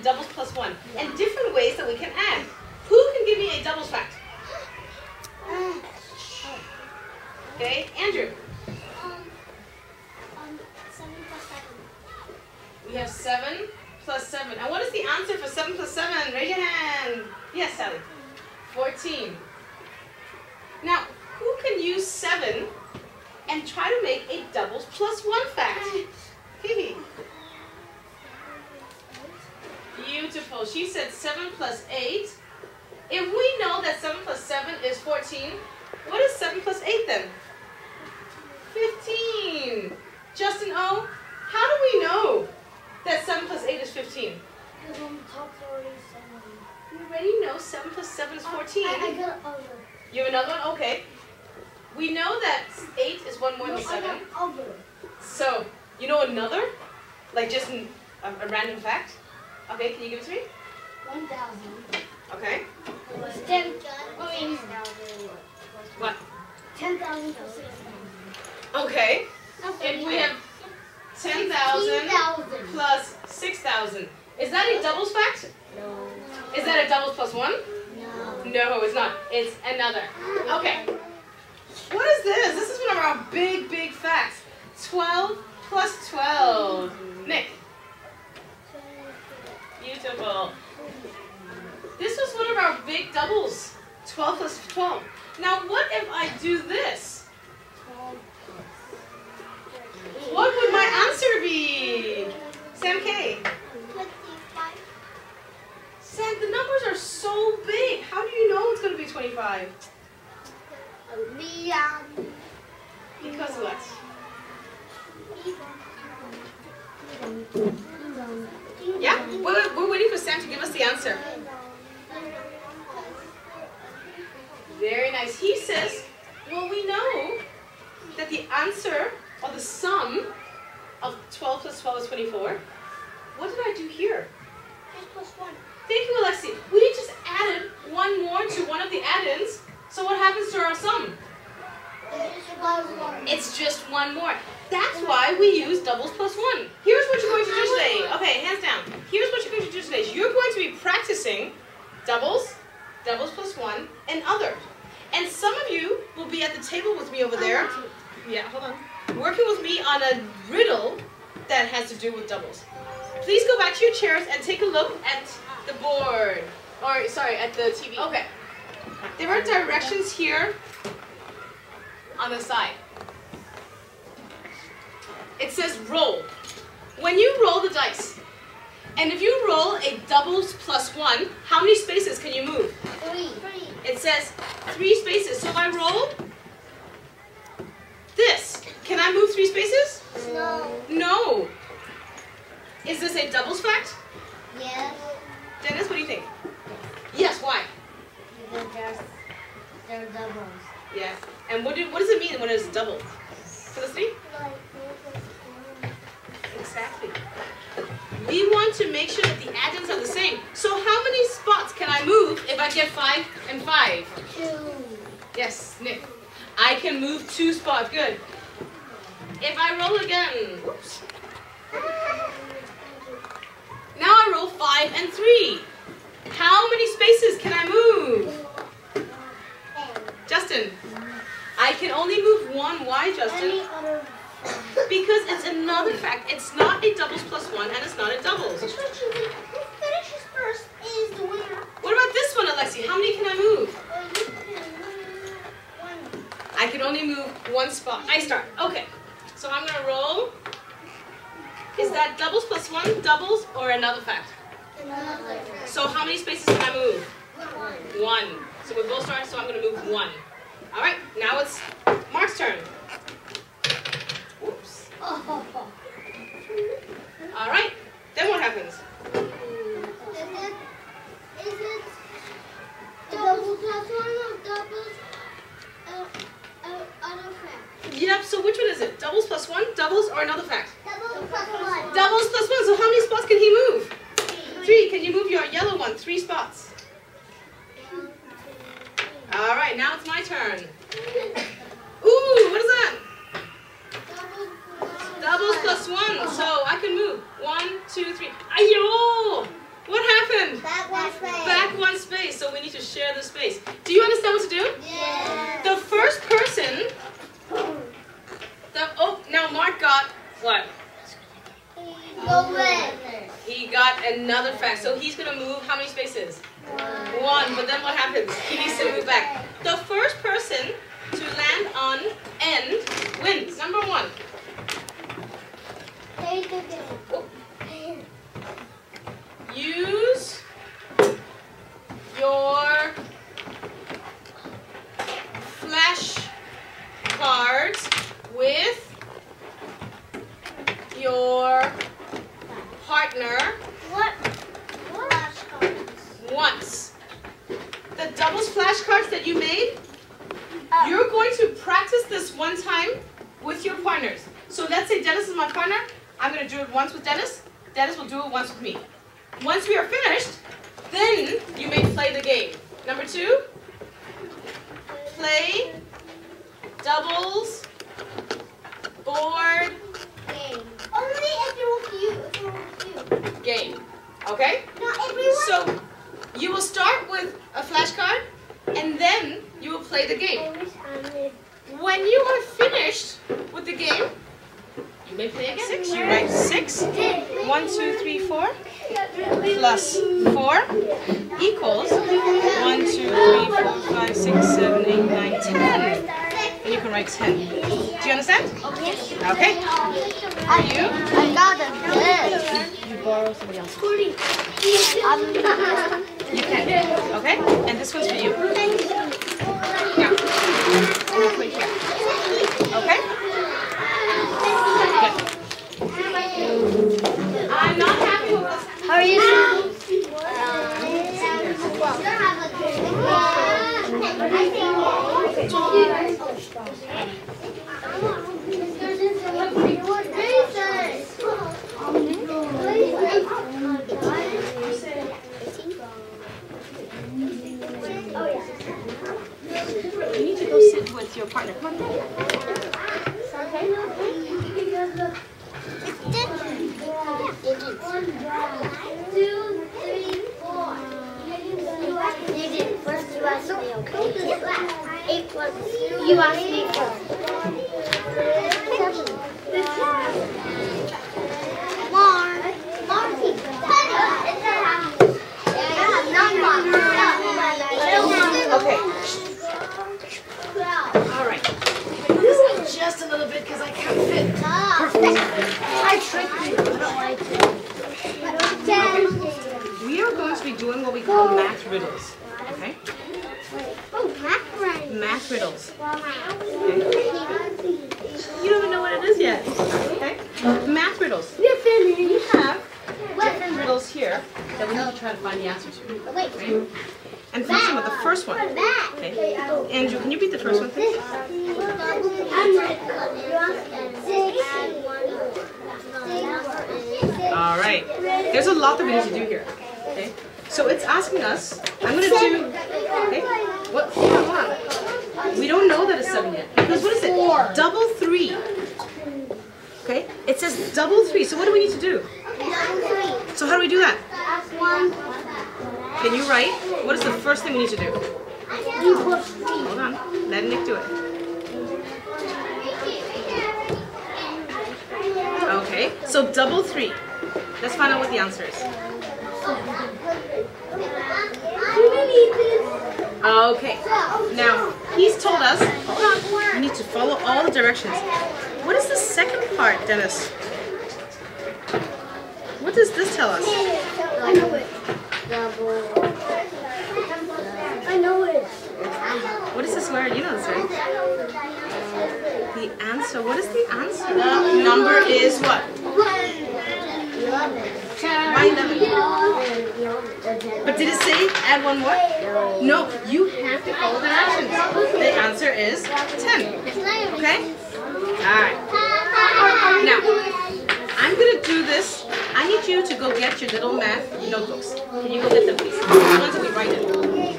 and doubles plus one, and different ways that we can add. Who can give me a doubles fact? Okay, Andrew. 7 plus 7. We have 7 plus 7. And what is the answer for 7 plus 7? Raise your hand. Yes, Sally. 14. Now, who can use 7 and try to make a doubles plus 1 fact? Phoebe. Beautiful. She said 7 plus 8. If we know that 7 plus 7 is 14, what is 7 plus 8 then? 15. Justin O, how do we know that 7 plus 8 is 15? Because on top we already know 7 plus 7 is 14. I got over. You have another one? Okay. We know that 8 is one more than 7. I got over. So, you know another? Like just a random fact? Okay, can you give it to me? 1,000. Okay. 10,000. What? 10,000. Okay. If we have 10,000 plus 6,000, is that a doubles fact? No. Is that a doubles plus 1? No. No, it's not. It's another. Okay. What is this? This is one of our big, big facts. 12 plus 12. Nick. Beautiful. This was one of our big doubles. 12 plus 12. Now, what if I do this? What would my answer be? Sam K. 25. Sam, the numbers are so big. How do you know it's going to be 25? Because of what? Yeah, we're waiting for Sam to give us the answer. Very nice. He says, well, we know that the answer or the sum of 12 plus 12 is 24. What did I do here? Plus 1. Thank you, Alexi. We just added one more to one of the add-ins. So what happens to our sum? It's just one more. That's why we use doubles plus 1. Here's what you're going to do today. Okay, hands down. Here's what you're going to do today. You're going to be practicing doubles, doubles plus 1, and other. And some of you will be at the table with me over there. Yeah, hold on. Working with me on a riddle that has to do with doubles. Please go back to your chairs and take a look at the board. Or, sorry, at the TV. Okay. There are directions here on the side. It says roll. When you roll the dice, and if you roll a doubles plus 1, how many spaces can you move? 3. It says 3 spaces. So if I roll this, can I move 3 spaces? No. No. Is this a doubles fact? Yes. Dennis, what do you think? Yes, why? Because they're doubles. Yes. And what does it mean when it's double? Felicity? Exactly. We want to make sure that the add-ins are the same. So how many spots can I move if I get 5 and 5? 2. Yes, Nick. I can move 2 spots. Good. If I roll again. Whoops. Now I roll 5 and 3. How many spaces can I move? Justin. I can only move 1. Why, Justin? Because it's another fact. It's not a doubles plus 1 and it's not a doubles. Who finishes first is the winner. What about this one, Alexi? How many can I move? One. I can only move 1 spot. I start. Okay. So I'm going to roll. Is that doubles plus 1, doubles, or another fact? Another. So how many spaces can I move? 1. So we both start, so I'm going to move 1. Alright, now it's Mark's turn. Alright, then what happens? Is it double plus 1 or doubles other fact? Yep, so which one is it? Doubles plus 1, doubles, or another fact? Doubles plus 1. Doubles plus 1, so how many spots can he move? 3. Can you move your yellow one? 3 spots. Alright, now it's my turn. Ooh, what is that? Doubles plus 1, so I can move. 1, 2, 3. Ayo! What happened? Back one space. So we need to share the space. Do you understand what to do? Yeah. The first person. Now Mark got what? He got another fact. So he's going to move how many spaces? One. But then what happens? He needs to move back. The first person to land on end wins. Number one. Use your flash cards with your partner once. The doubles flashcards that you made, you're going to practice this one time with your partners. So let's say Dennis is my partner. I'm going to do it once with Dennis. Dennis will do it once with me. Once we are finished, then you may play the game. Number two, play doubles board game. Only if you're with you. Game. Okay? Not everyone. So you will start with a flashcard and then you will play the game. When you are finished with the game, you may play again. Six. You write 6. 1, 2, 3, 4. +4 equals 1, 2, 3, 4, 5, 6, 7, 8, 9, 10. And you can write 10. Do you understand? Yes. Okay. Are you? I got them. You borrow somebody else. You can. Okay. And this one's for you. Now. Okay. Good. I'm not happy with this. How are you? You need to go sit with your partner. Come on. You asked me first. Okay. All right. This is just a little bit because I can't fit. Perfect. I tricked you. I don't like it. We are going to be doing what we call math riddles. Okay? Math riddles. Okay. You don't even know what it is yet. Okay? Math riddles. We have different riddles here that we need to try to find the answer to. Okay? And first one, the first one. Okay. Andrew, can you read the first one, please? All right. There's a lot that we need to do here. Okay. So it's asking us. I'm going to do. Okay. What? Hold on. We don't know that it's 7 yet. Because what is it? 4. Double 3. Okay? It says double 3. So what do we need to do? So how do we do that? Can you write? What is the first thing we need to do? Hold on. Let Nick do it. Okay. So double 3. Let's find out what the answer is. Okay. Now, he's told us, hold on, we need to follow all the directions. What is the second part, Dennis? What does this tell us? I know it. I know it. What is this word? You know this word. The answer. What is the answer? The number is what? 11. But did it say add one more? No, you have to follow the directions. The answer is 10. Okay? Alright. Now, I'm going to do this. I need you to go get your little math notebooks. Can you go get them, please? The ones that we write in. And bring a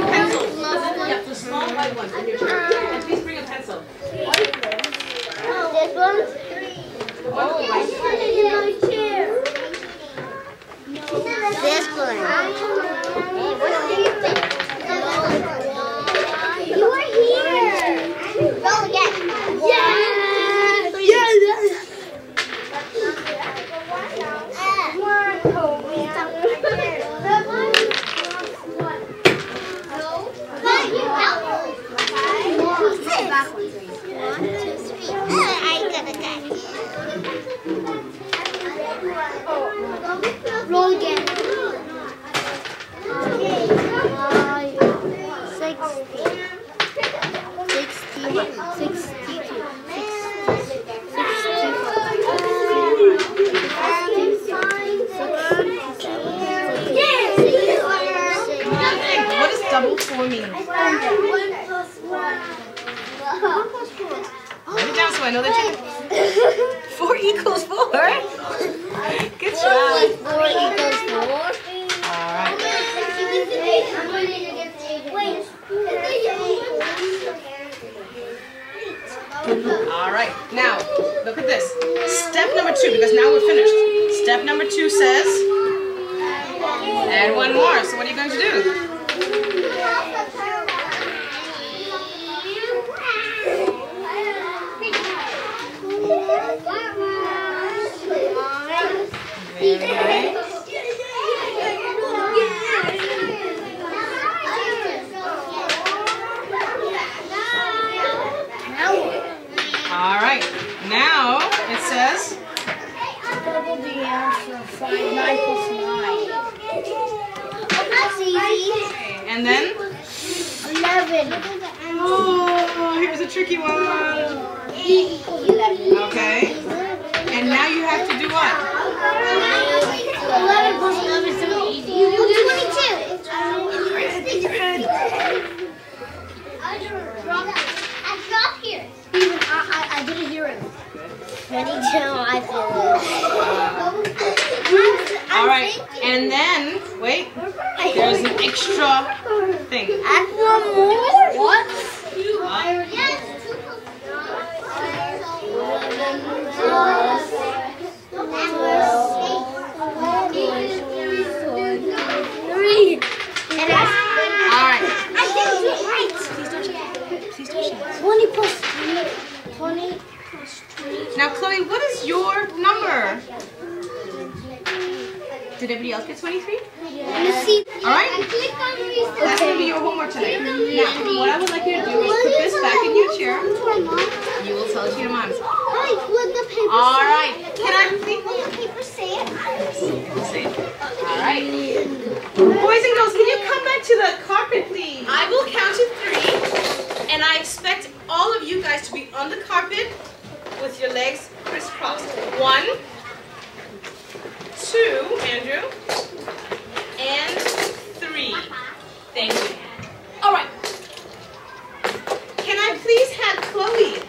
pencil. Yeah, the small white ones in your chair. And please bring a pencil. This one? Oh, my chair. for me. 1 + 1. 1 + 4. Put it down so I know that you can. 4 = 4. Good job. 4 = 4. All right. All right. Now look at this. Step number 2, because now we're finished. Step number 2 says, add 1 more. So what are you going to do? Alright, now it says double the answer 5 + 9 + 9. That's easy. And then 11. Oh, here's a tricky one. 8 = 11. Okay. And now you have to do what? 11 + 11 is so easy. You do 22. I didn't hear him. 22, I feel it. Alright, and then, wait, there's an extra thing. Add 1 more? What? Yes, 2 + 3. Alright. I didn't do it right. Please don't shake. 20 + 3. 20 + 3. Now, Chloe, what is your number? Did everybody else get 23? Yes. All right. That's going to be your homework tonight. Now, what I would like you to do is put this back in your chair. You will tell it to your moms. All right. Can I think? Will the paper say it? Say it. All right. Boys and girls, can you come back to the carpet, please? I will count to 3, and I expect all of you guys to be on the carpet with your legs crisscrossed. 1, 2, Andrew, and 3. Thank you. All right. Can I please have Chloe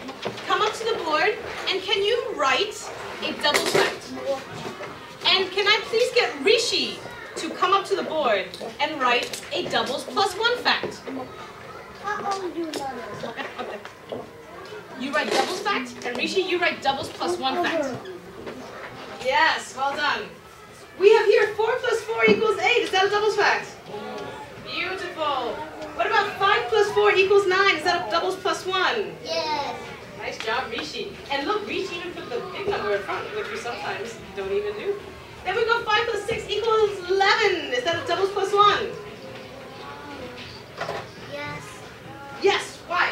come up to the board and can you write a double fact? And can I please get Rishi to come up to the board and write a doubles plus 1 fact? You write doubles fact, and Rishi, you write doubles plus 1 fact. Yes, well done. We have here 4 + 4 = 8. Is that a doubles fact? Beautiful. What about 5 + 4 = 9? Is that a doubles plus 1? Yes. Nice job, Rishi. And look, Rishi even put the big number in front, which we sometimes don't even do. Then we go 5 + 6 = 11. Is that a doubles plus 1? Yes. Yes, why?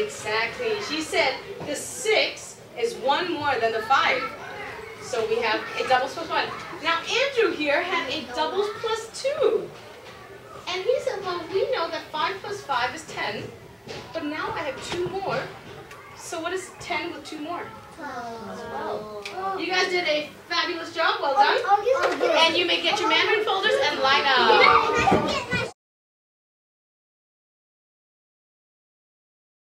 Exactly. She said the 6 is 1 more than the 5. So we have a doubles plus 1. Now Andrew here had a doubles plus 2. And he said, well, we know that 5 + 5 = 10. But now I have 2 more. So what is 10 with 2 more? 12. You guys did a fabulous job. Well done. And you may get your Mandarin folders and line up.